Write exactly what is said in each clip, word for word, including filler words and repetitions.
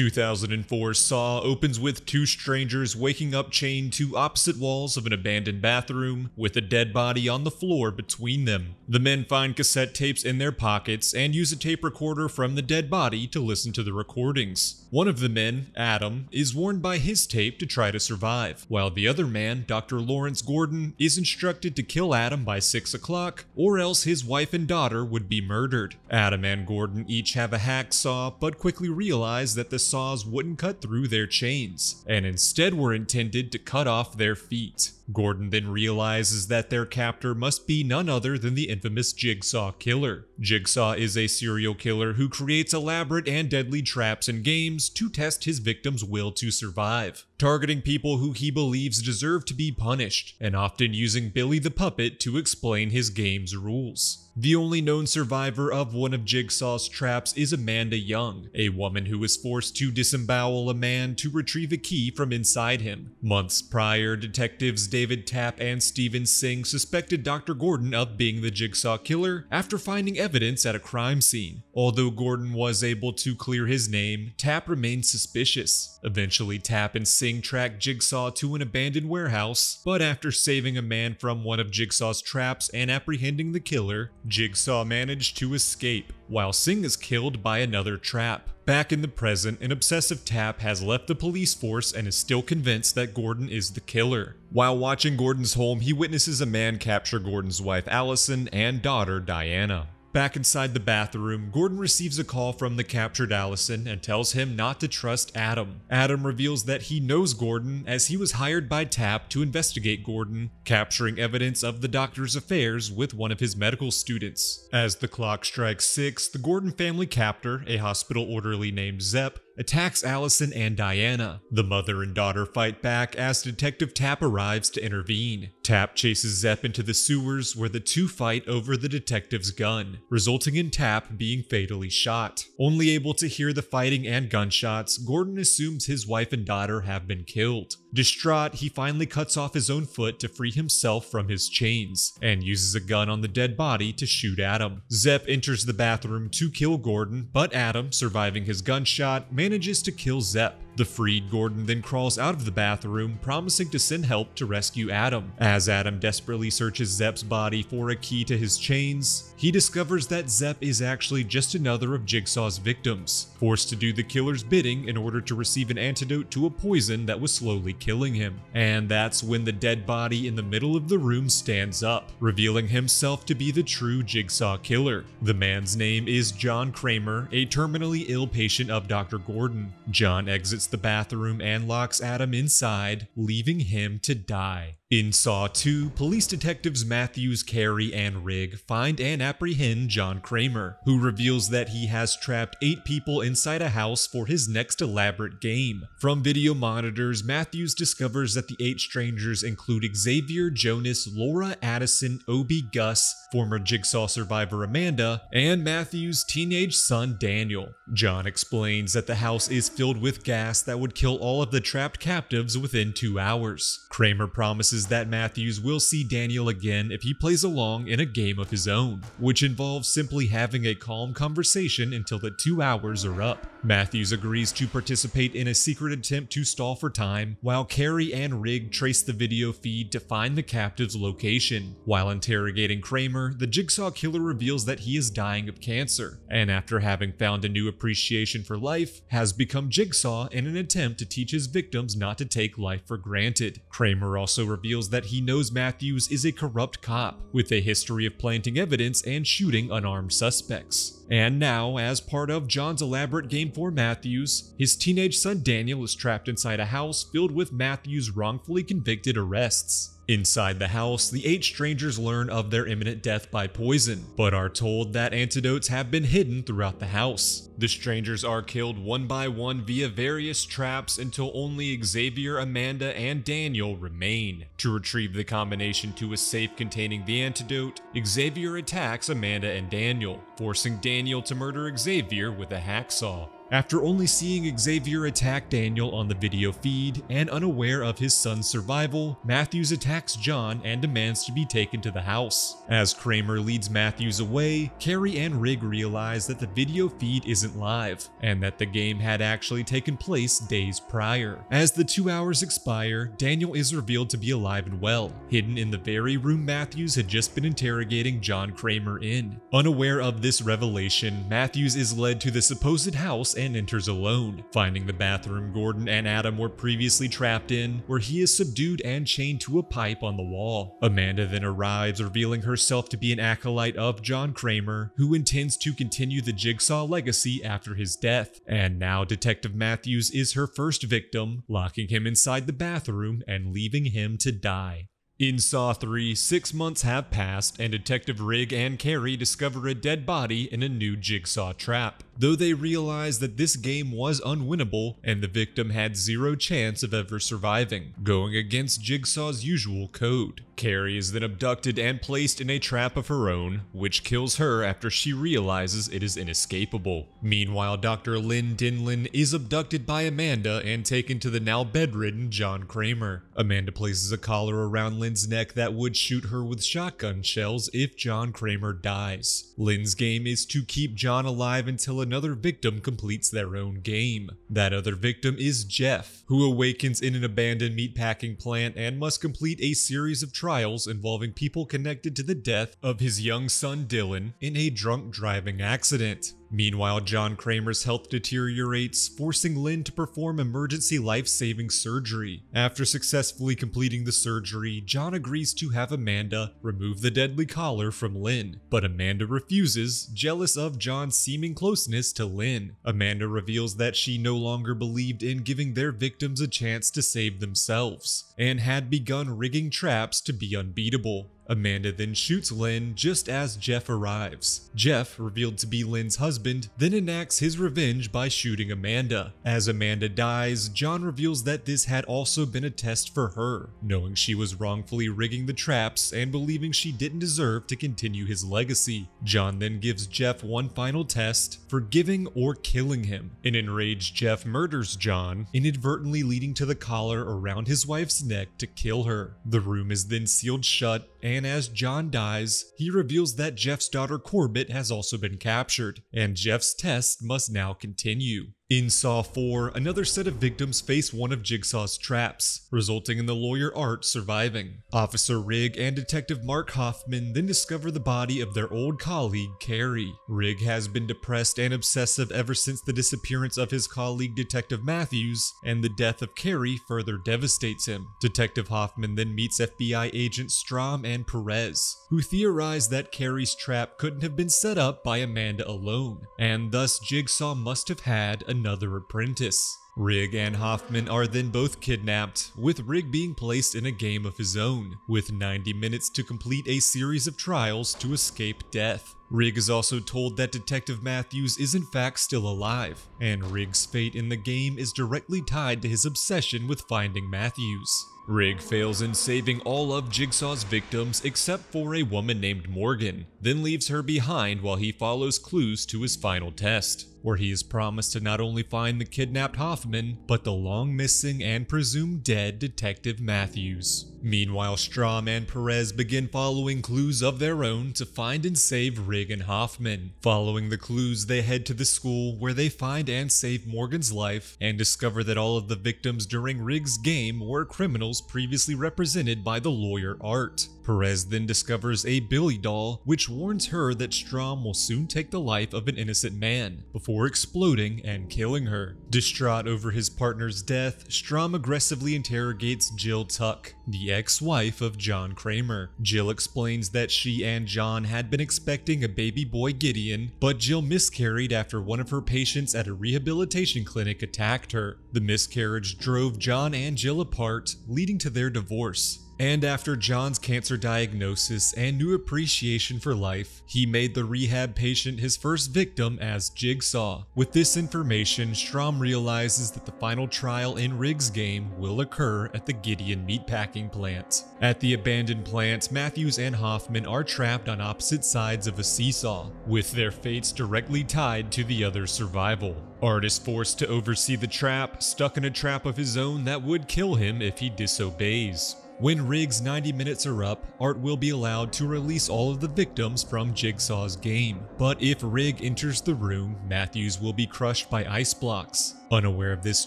two thousand four Saw opens with two strangers waking up chained to opposite walls of an abandoned bathroom, with a dead body on the floor between them. The men find cassette tapes in their pockets and use a tape recorder from the dead body to listen to the recordings. One of the men, Adam, is warned by his tape to try to survive, while the other man, Doctor Lawrence Gordon, is instructed to kill Adam by six o'clock, or else his wife and daughter would be murdered. Adam and Gordon each have a hacksaw, but quickly realize that the saws wouldn't cut through their chains, and instead were intended to cut off their feet. Gordon then realizes that their captor must be none other than the infamous Jigsaw Killer. Jigsaw is a serial killer who creates elaborate and deadly traps and games to test his victim's will to survive, targeting people who he believes deserve to be punished, and often using Billy the Puppet to explain his game's rules. The only known survivor of one of Jigsaw's traps is Amanda Young, a woman who was forced to disembowel a man to retrieve a key from inside him. Months prior, detectives David Tapp and Steven Sing suspected Doctor Gordon of being the Jigsaw Killer after finding evidence at a crime scene. Although Gordon was able to clear his name, Tapp remained suspicious. Eventually, Tapp and Sing tracked Jigsaw to an abandoned warehouse, but after saving a man from one of Jigsaw's traps and apprehending the killer, Jigsaw managed to escape, while Singh is killed by another trap. Back in the present, an obsessive Tapp has left the police force and is still convinced that Gordon is the killer. While watching Gordon's home, he witnesses a man capture Gordon's wife Allison and daughter Diana. Back inside the bathroom, Gordon receives a call from the captured Allison and tells him not to trust Adam. Adam reveals that he knows Gordon, as he was hired by Tapp to investigate Gordon, capturing evidence of the doctor's affairs with one of his medical students. As the clock strikes six, the Gordon family captor, a hospital orderly named Zepp, attacks Allison and Diana. The mother and daughter fight back as Detective Tapp arrives to intervene. Tapp chases Zepp into the sewers, where the two fight over the detective's gun, resulting in Tapp being fatally shot. Only able to hear the fighting and gunshots, Gordon assumes his wife and daughter have been killed. Distraught, he finally cuts off his own foot to free himself from his chains, and uses a gun on the dead body to shoot Adam. Zepp enters the bathroom to kill Gordon, but Adam, surviving his gunshot, manages manages to kill Zepp. The freed Gordon then crawls out of the bathroom, promising to send help to rescue Adam. As Adam desperately searches Zepp's body for a key to his chains, he discovers that Zepp is actually just another of Jigsaw's victims, forced to do the killer's bidding in order to receive an antidote to a poison that was slowly killing him. And that's when the dead body in the middle of the room stands up, revealing himself to be the true Jigsaw Killer. The man's name is John Kramer, a terminally ill patient of Doctor Gordon. Gordon. John exits the bathroom and locks Adam inside, leaving him to die. In Saw two, police detectives Matthews, Carrie, and Rigg find and apprehend John Kramer, who reveals that he has trapped eight people inside a house for his next elaborate game. From video monitors, Matthews discovers that the eight strangers include Xavier, Jonas, Laura, Addison, Obi, Gus, former Jigsaw survivor Amanda, and Matthews' teenage son Daniel. John explains that the house is filled with gas that would kill all of the trapped captives within two hours. Kramer promises that Matthews will see Daniel again if he plays along in a game of his own, which involves simply having a calm conversation until the two hours are up. Matthews agrees to participate in a secret attempt to stall for time, while Carrie and Rigg trace the video feed to find the captive's location. While interrogating Kramer, the Jigsaw Killer reveals that he is dying of cancer, and after having found a new appreciation for life, has become Jigsaw in an attempt to teach his victims not to take life for granted. Kramer also reveals reveals that he knows Matthews is a corrupt cop with a history of planting evidence and shooting unarmed suspects. And now, as part of John's elaborate game for Matthews, his teenage son Daniel is trapped inside a house filled with Matthews' wrongfully convicted arrests. Inside the house, the eight strangers learn of their imminent death by poison, but are told that antidotes have been hidden throughout the house. The strangers are killed one by one via various traps until only Xavier, Amanda, and Daniel remain. To retrieve the combination to a safe containing the antidote, Xavier attacks Amanda and Daniel, forcing Daniel Daniel to murder Xavier with a hacksaw. After only seeing Xavier attack Daniel on the video feed and unaware of his son's survival, Matthews attacks John and demands to be taken to the house. As Kramer leads Matthews away, Carrie and Rig realize that the video feed isn't live, and that the game had actually taken place days prior. As the two hours expire, Daniel is revealed to be alive and well, hidden in the very room Matthews had just been interrogating John Kramer in. Unaware of this revelation, Matthews is led to the supposed house and enters alone, finding the bathroom Gordon and Adam were previously trapped in, where he is subdued and chained to a pipe on the wall. Amanda then arrives, revealing herself to be an acolyte of John Kramer, who intends to continue the Jigsaw legacy after his death, and now Detective Matthews is her first victim, locking him inside the bathroom and leaving him to die. In Saw three, six months have passed, and Detective Rig and Carrie discover a dead body in a new Jigsaw trap. Though they realize that this game was unwinnable, and the victim had zero chance of ever surviving, going against Jigsaw's usual code. Carrie is then abducted and placed in a trap of her own, which kills her after she realizes it is inescapable. Meanwhile, Doctor Lynn Denlon is abducted by Amanda and taken to the now bedridden John Kramer. Amanda places a collar around Lynn's neck that would shoot her with shotgun shells if John Kramer dies. Lynn's game is to keep John alive until another victim completes their own game. That other victim is Jeff, who awakens in an abandoned meatpacking plant and must complete a series of trials trials involving people connected to the death of his young son Dylan in a drunk driving accident. Meanwhile, John Kramer's health deteriorates, forcing Lynn to perform emergency life-saving surgery. After successfully completing the surgery, John agrees to have Amanda remove the deadly collar from Lynn, but Amanda refuses, jealous of John's seeming closeness to Lynn. Amanda reveals that she no longer believed in giving their victims a chance to save themselves, and had begun rigging traps to be unbeatable. Amanda then shoots Lynn just as Jeff arrives. Jeff, revealed to be Lynn's husband, then enacts his revenge by shooting Amanda. As Amanda dies, John reveals that this had also been a test for her, knowing she was wrongfully rigging the traps and believing she didn't deserve to continue his legacy. John then gives Jeff one final test, forgiving or killing him. An enraged Jeff murders John, inadvertently leading to the collar around his wife's neck to kill her. The room is then sealed shut, and And as John dies, he reveals that Jeff's daughter Corbett has also been captured, and Jeff's test must now continue. In Saw four, another set of victims face one of Jigsaw's traps, resulting in the lawyer Art surviving. Officer Rig and Detective Mark Hoffman then discover the body of their old colleague, Carrie. Rig has been depressed and obsessive ever since the disappearance of his colleague Detective Matthews, and the death of Carrie further devastates him. Detective Hoffman then meets F B I agents Strahm and Perez, who theorize that Carrie's trap couldn't have been set up by Amanda alone, and thus Jigsaw must have had a another apprentice. Rig and Hoffman are then both kidnapped, with Rig being placed in a game of his own, with ninety minutes to complete a series of trials to escape death. Rig is also told that Detective Matthews is in fact still alive, and Rig's fate in the game is directly tied to his obsession with finding Matthews. Rig fails in saving all of Jigsaw's victims except for a woman named Morgan, then leaves her behind while he follows clues to his final test, where he is promised to not only find the kidnapped Hoffman, but the long missing and presumed dead Detective Matthews. Meanwhile, Strahm and Perez begin following clues of their own to find and save Rig and Hoffman. Following the clues, they head to the school where they find and save Morgan's life and discover that all of the victims during Rig's game were criminals previously represented by the lawyer Art. Perez then discovers a Billy doll, which warns her that Strahm will soon take the life of an innocent man, before exploding and killing her. Distraught over his partner's death, Strahm aggressively interrogates Jill Tuck, the ex-wife of John Kramer. Jill explains that she and John had been expecting a baby boy Gideon, but Jill miscarried after one of her patients at a rehabilitation clinic attacked her. The miscarriage drove John and Jill apart, leading to their divorce. And after John's cancer diagnosis and new appreciation for life, he made the rehab patient his first victim as Jigsaw. With this information, Strahm realizes that the final trial in Riggs' game will occur at the Gideon meatpacking plant. At the abandoned plant, Matthews and Hoffman are trapped on opposite sides of a seesaw, with their fates directly tied to the other's survival. Art is forced to oversee the trap, stuck in a trap of his own that would kill him if he disobeys. When Riggs' ninety minutes are up, Art will be allowed to release all of the victims from Jigsaw's game. But if Riggs enters the room, Matthews will be crushed by ice blocks. Unaware of this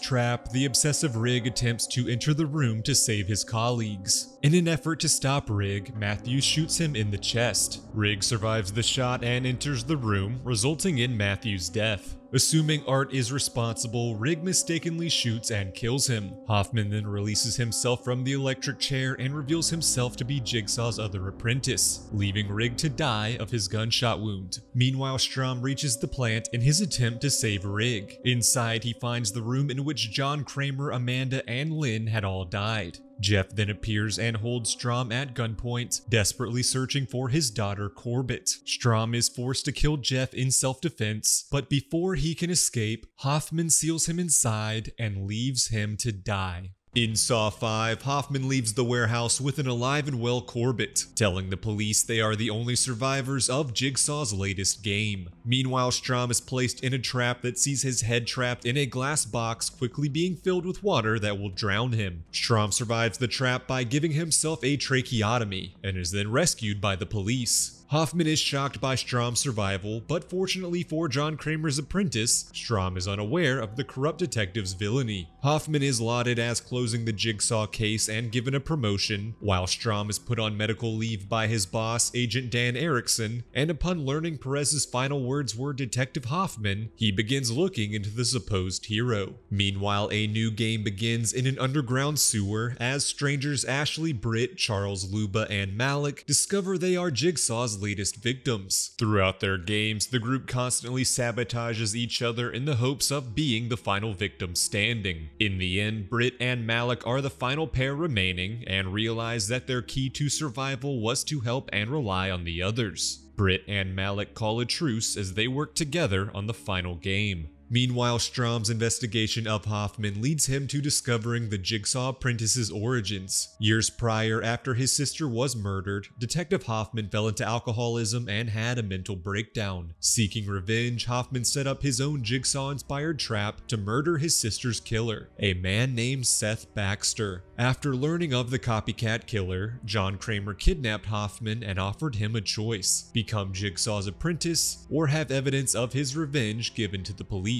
trap, the obsessive Riggs attempts to enter the room to save his colleagues. In an effort to stop Riggs, Matthews shoots him in the chest. Riggs survives the shot and enters the room, resulting in Matthews' death. Assuming Art is responsible, Riggs mistakenly shoots and kills him. Hoffman then releases himself from the electric chair and reveals himself to be Jigsaw's other apprentice, leaving Riggs to die of his gunshot wound. Meanwhile, Strahm reaches the plant in his attempt to save Riggs. Inside, he finds the room in which John Kramer, Amanda, and Lynn had all died. Jeff then appears and holds Strahm at gunpoint, desperately searching for his daughter Corbett. Strahm is forced to kill Jeff in self-defense, but before he can escape, Hoffman seals him inside and leaves him to die. In Saw five, Hoffman leaves the warehouse with an alive and well Corbett, telling the police they are the only survivors of Jigsaw's latest game. Meanwhile, Strahm is placed in a trap that sees his head trapped in a glass box quickly being filled with water that will drown him. Strahm survives the trap by giving himself a tracheotomy and is then rescued by the police. Hoffman is shocked by Strahm's survival, but fortunately for John Kramer's apprentice, Strahm is unaware of the corrupt detective's villainy. Hoffman is lauded as closing the Jigsaw case and given a promotion, while Strahm is put on medical leave by his boss, Agent Dan Erickson, and upon learning Perez's final words were Detective Hoffman, he begins looking into the supposed hero. Meanwhile, a new game begins in an underground sewer as strangers Ashley Britt, Charles Luba, and Malik discover they are Jigsaw's latest victims. Throughout their games, the group constantly sabotages each other in the hopes of being the final victim standing. In the end, Britt and Malik are the final pair remaining and realize that their key to survival was to help and rely on the others. Britt and Malik call a truce as they work together on the final game. Meanwhile, Strahm's investigation of Hoffman leads him to discovering the Jigsaw apprentice's origins. Years prior, after his sister was murdered, Detective Hoffman fell into alcoholism and had a mental breakdown. Seeking revenge, Hoffman set up his own Jigsaw-inspired trap to murder his sister's killer, a man named Seth Baxter. After learning of the copycat killer, John Kramer kidnapped Hoffman and offered him a choice: become Jigsaw's apprentice or have evidence of his revenge given to the police.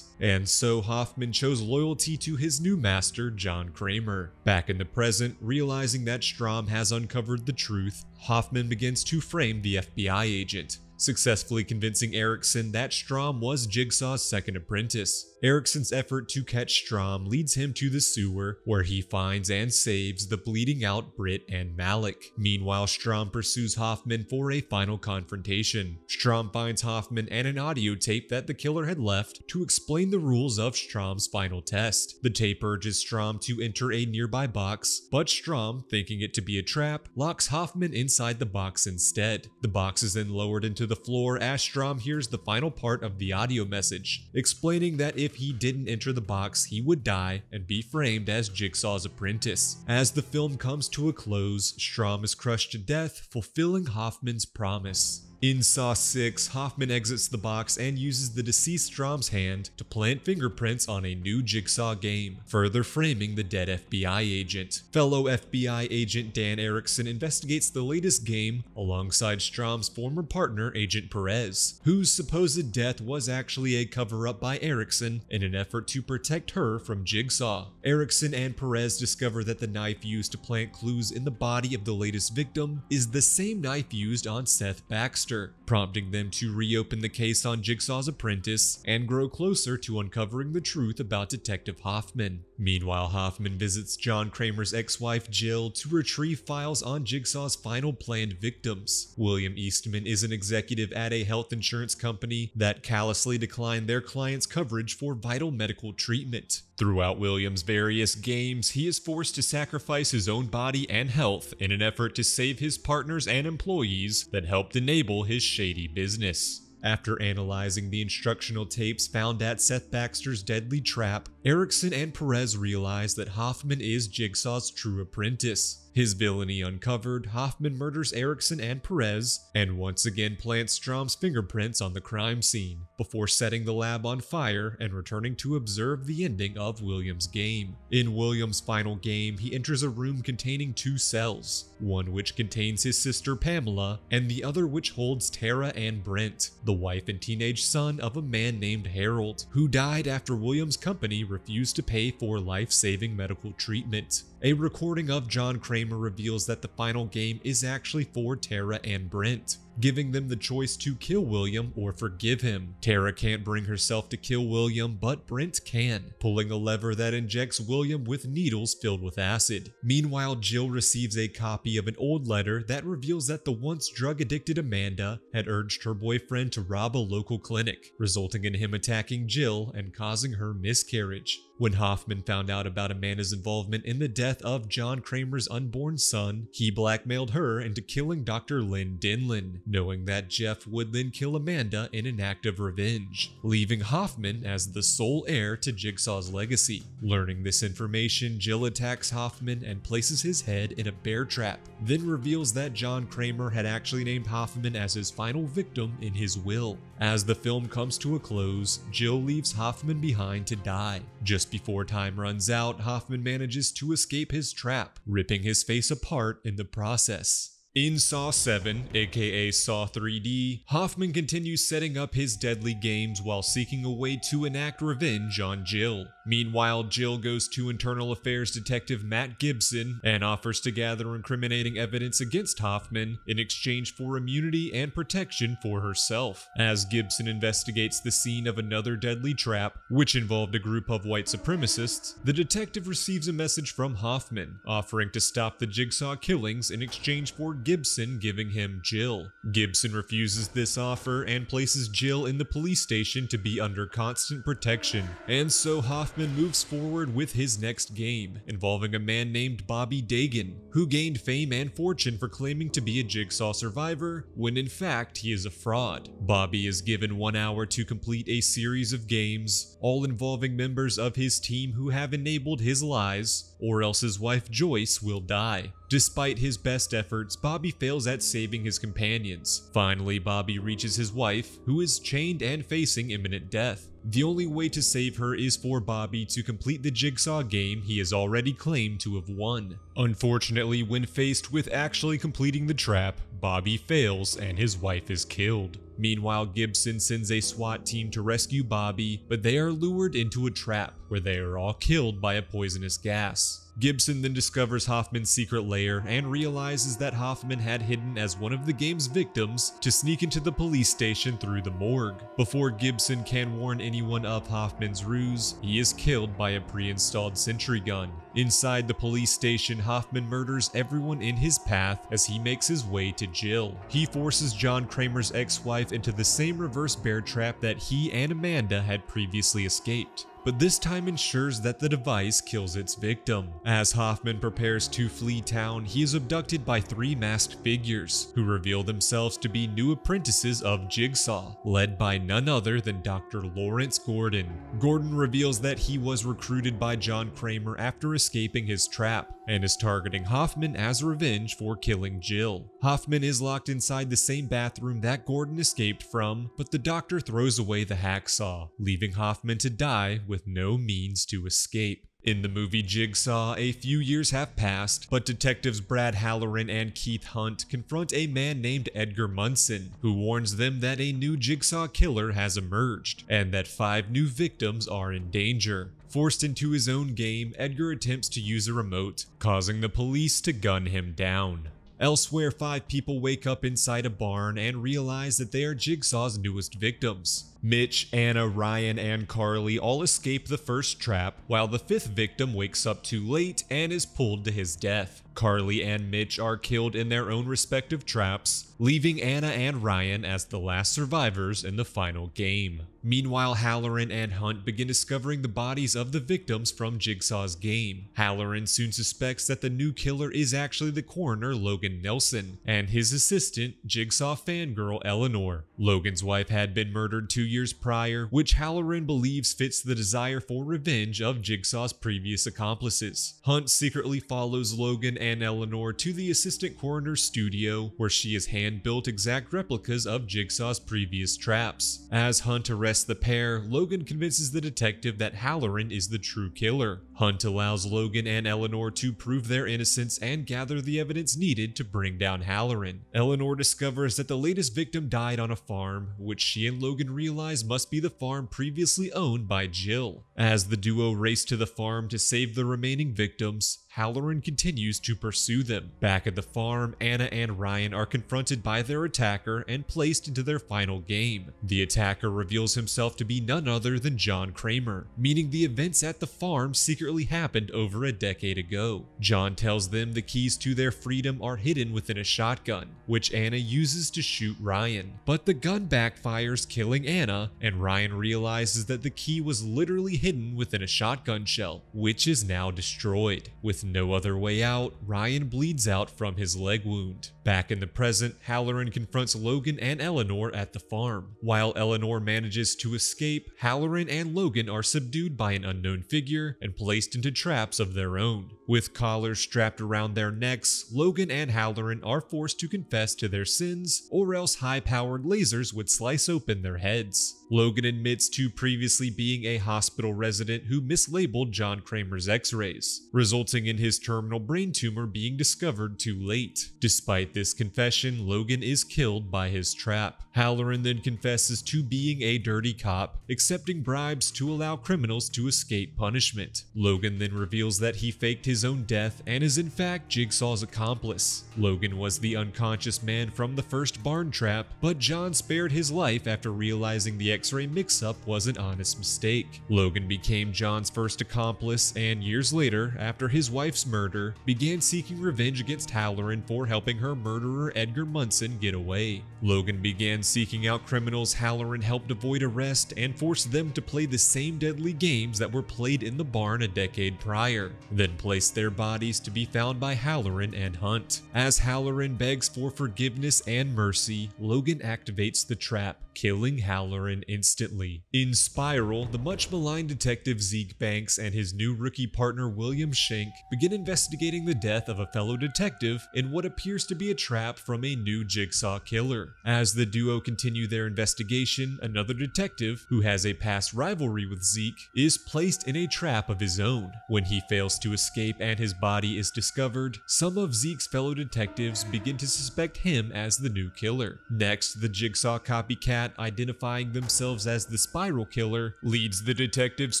And so Hoffman chose loyalty to his new master, John Kramer. Back in the present, realizing that Strahm has uncovered the truth, Hoffman begins to frame the F B I agent, successfully convincing Erickson that Strahm was Jigsaw's second apprentice. Erickson's effort to catch Strahm leads him to the sewer, where he finds and saves the bleeding out Britt and Malik. Meanwhile, Strahm pursues Hoffman for a final confrontation. Strahm finds Hoffman and an audio tape that the killer had left to explain the rules of Strahm's final test. The tape urges Strahm to enter a nearby box, but Strahm, thinking it to be a trap, locks Hoffman inside the box instead. The box is then lowered into the floor as Strahm hears the final part of the audio message, explaining that if If he didn't enter the box, he would die and be framed as Jigsaw's apprentice. As the film comes to a close, Strahm is crushed to death, fulfilling Hoffman's promise. In Saw six, Hoffman exits the box and uses the deceased Strahm's hand to plant fingerprints on a new Jigsaw game, further framing the dead F B I agent. Fellow F B I agent Dan Erickson investigates the latest game alongside Strahm's former partner, Agent Perez, whose supposed death was actually a cover-up by Erickson in an effort to protect her from Jigsaw. Erickson and Perez discover that the knife used to plant clues in the body of the latest victim is the same knife used on Seth Baxter, sister, prompting them to reopen the case on Jigsaw's apprentice and grow closer to uncovering the truth about Detective Hoffman. Meanwhile, Hoffman visits John Kramer's ex-wife Jill to retrieve files on Jigsaw's final planned victims. William Eastman is an executive at a health insurance company that callously declined their clients' coverage for vital medical treatment. Throughout William's various games, he is forced to sacrifice his own body and health in an effort to save his partners and employees that helped enable his shady business. After analyzing the instructional tapes found at Seth Baxter's deadly trap, Erickson and Perez realize that Hoffman is Jigsaw's true apprentice. His villainy uncovered, Hoffman murders Erickson and Perez, and once again plants Strahm's fingerprints on the crime scene, before setting the lab on fire and returning to observe the ending of William's game. In William's final game, he enters a room containing two cells, one which contains his sister Pamela, and the other which holds Tara and Brent, the wife and teenage son of a man named Harold, who died after William's company refused to pay for life-saving medical treatment. A recording of John Kramer reveals that the final game is actually for Tara and Brent, giving them the choice to kill William or forgive him. Tara can't bring herself to kill William, but Brent can, pulling a lever that injects William with needles filled with acid. Meanwhile, Jill receives a copy of an old letter that reveals that the once drug-addicted Amanda had urged her boyfriend to rob a local clinic, resulting in him attacking Jill and causing her miscarriage. When Hoffman found out about Amanda's involvement in the death of John Kramer's unborn son, he blackmailed her into killing Doctor Lynn Denlon, knowing that Jeff would then kill Amanda in an act of revenge, leaving Hoffman as the sole heir to Jigsaw's legacy. Learning this information, Jill attacks Hoffman and places his head in a bear trap, then reveals that John Kramer had actually named Hoffman as his final victim in his will. As the film comes to a close, Jill leaves Hoffman behind to die. Just before time runs out, Hoffman manages to escape his trap, ripping his face apart in the process. In Saw seven, aka Saw three D, Hoffman continues setting up his deadly games while seeking a way to enact revenge on Jill. Meanwhile, Jill goes to Internal Affairs Detective Matt Gibson and offers to gather incriminating evidence against Hoffman in exchange for immunity and protection for herself. As Gibson investigates the scene of another deadly trap, which involved a group of white supremacists, the detective receives a message from Hoffman, offering to stop the Jigsaw killings in exchange for Gibson giving him Jill. Gibson refuses this offer and places Jill in the police station to be under constant protection. And so Hoffman moves forward with his next game, involving a man named Bobby Dagen, who gained fame and fortune for claiming to be a Jigsaw survivor, when in fact he is a fraud. Bobby is given one hour to complete a series of games, all involving members of his team who have enabled his lies, or else his wife Joyce will die. Despite his best efforts, Bobby fails at saving his companions. Finally, Bobby reaches his wife, who is chained and facing imminent death. The only way to save her is for Bobby to complete the Jigsaw game he has already claimed to have won. Unfortunately, when faced with actually completing the trap, Bobby fails and his wife is killed. Meanwhile, Gibson sends a SWAT team to rescue Bobby, but they are lured into a trap where they are all killed by a poisonous gas. Gibson then discovers Hoffman's secret lair and realizes that Hoffman had hidden as one of the game's victims to sneak into the police station through the morgue. Before Gibson can warn anyone of Hoffman's ruse, he is killed by a pre-installed sentry gun. Inside the police station, Hoffman murders everyone in his path as he makes his way to Jill. He forces John Kramer's ex-wife into the same reverse bear trap that he and Amanda had previously escaped, but this time ensures that the device kills its victim. As Hoffman prepares to flee town, he is abducted by three masked figures, who reveal themselves to be new apprentices of Jigsaw, led by none other than Doctor Lawrence Gordon. Gordon reveals that he was recruited by John Kramer after escaping his trap, and is targeting Hoffman as revenge for killing Jill. Hoffman is locked inside the same bathroom that Gordon escaped from, but the doctor throws away the hacksaw, leaving Hoffman to die with no means to escape. In the movie Jigsaw, a few years have passed, but detectives Brad Halloran and Keith Hunt confront a man named Edgar Munson, who warns them that a new Jigsaw killer has emerged, and that five new victims are in danger. Forced into his own game, Edgar attempts to use a remote, causing the police to gun him down. Elsewhere, five people wake up inside a barn and realize that they are Jigsaw's newest victims. Mitch, Anna, Ryan, and Carly all escape the first trap, while the fifth victim wakes up too late and is pulled to his death. Carly and Mitch are killed in their own respective traps, leaving Anna and Ryan as the last survivors in the final game. Meanwhile, Halloran and Hunt begin discovering the bodies of the victims from Jigsaw's game. Halloran soon suspects that the new killer is actually the coroner Logan Nelson, and his assistant, Jigsaw fangirl Eleanor. Logan's wife had been murdered two years prior, which Halloran believes fits the desire for revenge of Jigsaw's previous accomplices. Hunt secretly follows Logan and Eleanor to the assistant coroner's studio, where she has hand-built exact replicas of Jigsaw's previous traps. As Hunt arrests the pair, Logan convinces the detective that Halloran is the true killer. Hunt allows Logan and Eleanor to prove their innocence and gather the evidence needed to bring down Halloran. Eleanor discovers that the latest victim died on a farm, which she and Logan realize must be the farm previously owned by Jill. As the duo race to the farm to save the remaining victims, Halloran continues to pursue them. Back at the farm, Anna and Ryan are confronted by their attacker and placed into their final game. The attacker reveals himself to be none other than John Kramer, meaning the events at the farm secretly happened over a decade ago. John tells them the keys to their freedom are hidden within a shotgun, which Anna uses to shoot Ryan. But the gun backfires, killing Anna, and Ryan realizes that the key was literally hidden within a shotgun shell, which is now destroyed. With With no other way out, Ryan bleeds out from his leg wound. Back in the present, Halloran confronts Logan and Eleanor at the farm. While Eleanor manages to escape, Halloran and Logan are subdued by an unknown figure and placed into traps of their own. With collars strapped around their necks, Logan and Halloran are forced to confess to their sins, or else high-powered lasers would slice open their heads. Logan admits to previously being a hospital resident who mislabeled John Kramer's x-rays, resulting in his terminal brain tumor being discovered too late. Despite this confession, Logan is killed by his trap. Halloran then confesses to being a dirty cop, accepting bribes to allow criminals to escape punishment. Logan then reveals that he faked his own death and is in fact Jigsaw's accomplice. Logan was the unconscious man from the first barn trap, but John spared his life after realizing the X-ray mix-up was an honest mistake. Logan became John's first accomplice and years later, after his wife's murder, began seeking revenge against Halloran for helping her murderer Edgar Munson get away. Logan began seeking out criminals Halloran helped avoid arrest and forced them to play the same deadly games that were played in the barn a decade prior, then placed their bodies to be found by Halloran and Hunt. As Halloran begs for forgiveness and mercy, Logan activates the trap, killing Halloran instantly. In Spiral, the much maligned detective Zeke Banks and his new rookie partner William Schenk begin investigating the death of a fellow detective in what appears to be a trap from a new Jigsaw killer. As the duo continue their investigation, another detective, who has a past rivalry with Zeke, is placed in a trap of his own. When he fails to escape and his body is discovered, some of Zeke's fellow detectives begin to suspect him as the new killer. Next, the Jigsaw copycat, identifying themselves as the Spiral Killer, leads the detectives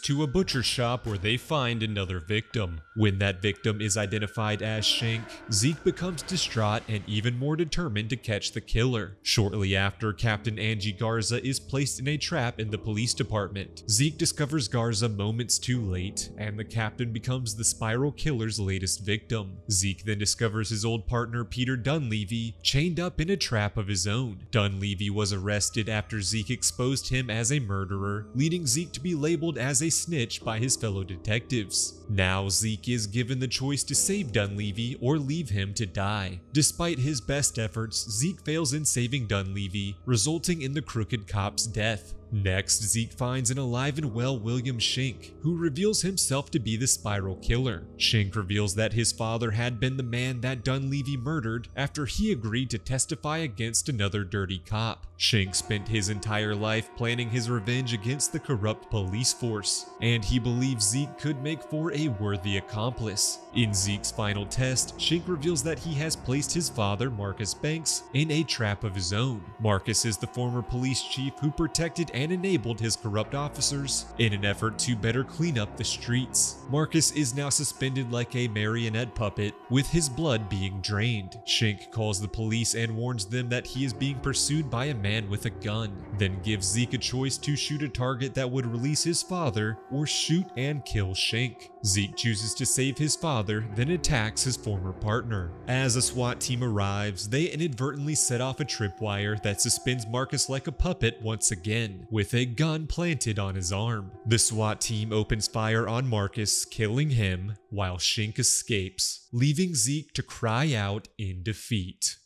to a butcher shop where they find another victim. When that victim is identified as Schenk, Zeke becomes distraught and even more determined to catch the killer. Shortly after, Captain Angie Garza is placed in a trap in the police department. Zeke discovers Garza moments too late, and the captain becomes the Spiral Killer's latest victim. Zeke then discovers his old partner Peter Dunleavy chained up in a trap of his own. Dunleavy was arrested after Zeke exposed him as a murderer, leading Zeke to be labeled as a snitch by his fellow detectives. Now Zeke is given the choice to save Dunleavy or leave him to die. Despite his best efforts, Zeke fails in saving Dunleavy, resulting in the crooked cop's death. Next, Zeke finds an alive and well William Schenk, who reveals himself to be the Spiral Killer. Schenk reveals that his father had been the man that Dunleavy murdered after he agreed to testify against another dirty cop. Schenk spent his entire life planning his revenge against the corrupt police force, and he believes Zeke could make for a worthy accomplice. In Zeke's final test, Schenk reveals that he has placed his father, Marcus Banks, in a trap of his own. Marcus is the former police chief who protected and and enabled his corrupt officers in an effort to better clean up the streets. Marcus is now suspended like a marionette puppet, with his blood being drained. Schenk calls the police and warns them that he is being pursued by a man with a gun, then gives Zeke a choice to shoot a target that would release his father or shoot and kill Schenk. Zeke chooses to save his father, then attacks his former partner. As a SWAT team arrives, they inadvertently set off a tripwire that suspends Marcus like a puppet once again, with a gun planted on his arm. The SWAT team opens fire on Marcus, killing him, while Schenk escapes, leaving Zeke to cry out in defeat.